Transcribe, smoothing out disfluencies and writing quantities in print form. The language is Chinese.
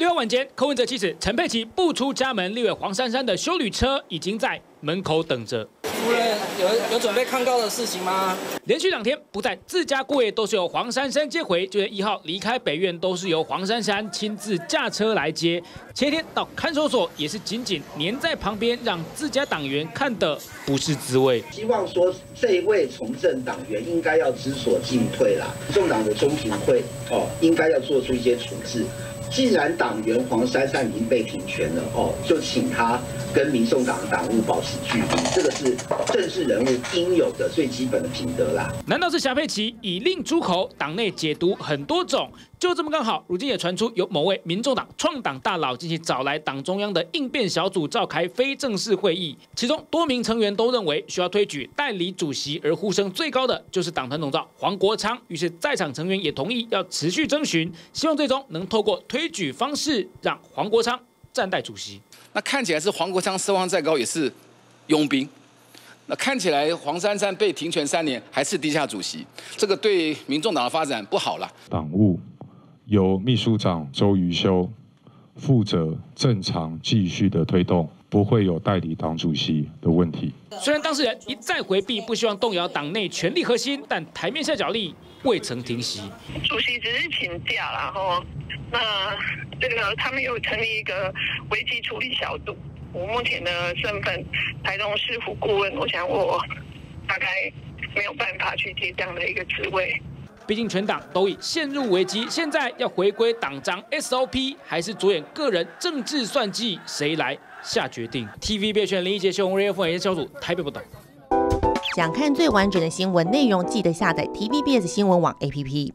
六号晚间，柯文哲妻子陈佩琪不出家门，立委黄珊珊的休旅车已经在门口等着。夫人有准备抗告的事情吗？连续2天不在自家过夜，都是由黄珊珊接回。9月1号离开北院，都是由黄珊珊亲自驾车来接。前天到看守所也是紧紧黏在旁边，让自家党员看的不是滋味。希望说这位从政党员应该要知所进退啦，众党的中评会应该要做出一些处置。 既然党员黄珊珊已经被停权了就请他跟民众党党务保持距离，这个是政治人物应有的最基本的品德啦。难道是霞佩琪以令出口？党内解读很多种，就这么刚好，如今也传出有某位民众党创党大佬近期找来党中央的应变小组召开非正式会议，其中多名成员都认为需要推举代理主席，而呼声最高的就是党团总召黄国昌。于是，在场成员也同意要持续征询，希望最终能透过推举方式让黄国昌暂代主席。那看起来是黄国昌声望再高也是佣兵。那看起来黄珊珊被停权3年还是地下主席，这个对民众党的发展不好了。党务由秘书长周榆修负责正常继续的推动，不会有代理党主席的问题。虽然当事人一再回避，不希望动摇党内权力核心，但台面下角力未曾停息。主席只是请假，然后。 那这个他们又成立一个危机处理小组。我目前的身份，台中市府顾问，我想我大概没有办法去接这样的一个职位。毕竟全党都已陷入危机，现在要回归党章 SOP， 还是着眼个人政治算计，谁来下决定 ？TVBS 林一杰、秀红、Radio 风小组台北报道。想看最完整的新闻内容，记得下载 TVBS 新闻网 APP。